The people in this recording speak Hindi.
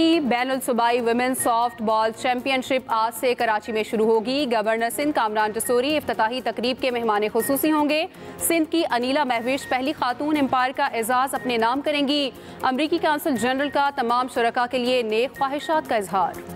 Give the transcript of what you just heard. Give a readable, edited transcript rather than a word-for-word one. बैनुलसूबाई वुमेन्स सॉफ्टबॉल चैंपियनशिप आज से कराची में शुरू होगी। गवर्नर सिंध कामरान टसोरी इफ्तिताही तकरीब के मेहमान खुसूसी होंगे। सिंध की अनीला महवेश पहली खातून एम्पायर का एजाज़ अपने नाम करेंगी। अमरीकी कौंसल जनरल का तमाम शुरका के लिए नेक ख्वाहिशात का इजहार।